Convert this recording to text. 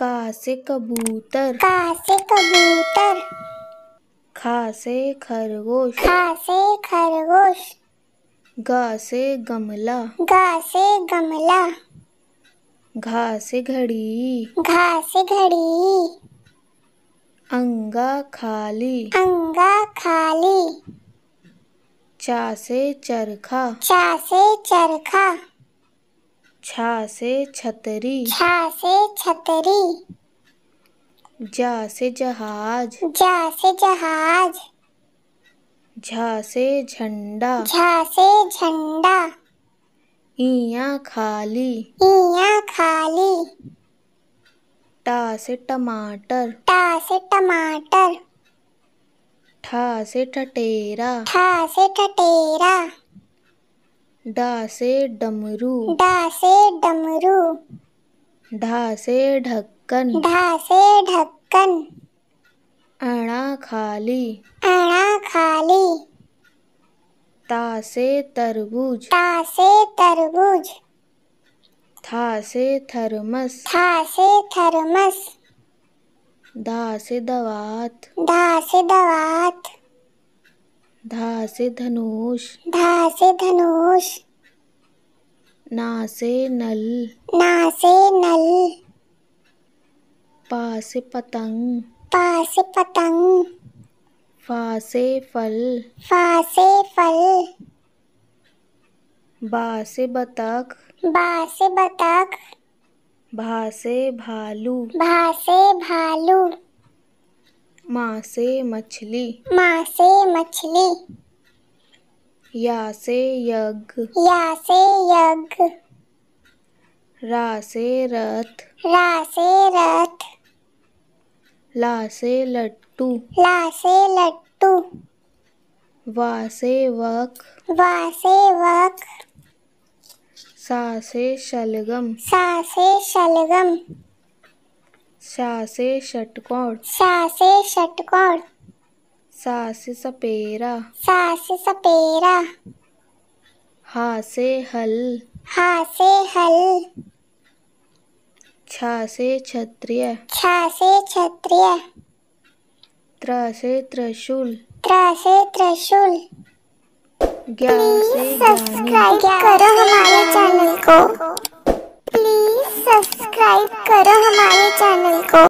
का से कबूतर खा से खरगोश गा से गमला घा से घड़ी अंगा खाली चा से चरखा छा से छतरी जा से जहाज झा से झंडा इया खाली टा से टमाटर ठा से ठटेरा डा से डमरू ढा से ढक्कन अणा खाली ता से तरबूज था से थर्मस धा से दवात धा से धनुष ना से नल पा से पतंग फा से फल बा से बतख भा से भालू माँ से मछली या से यज्ञ रा से रथ ला से लट्टू वा से वक सा से शलगम सा से षटकोण सा से सपेरा हा से हल छा से क्षत्रिय त्र से त्रिशूल प्लीज सब्सक्राइब करो हमारे चैनल को।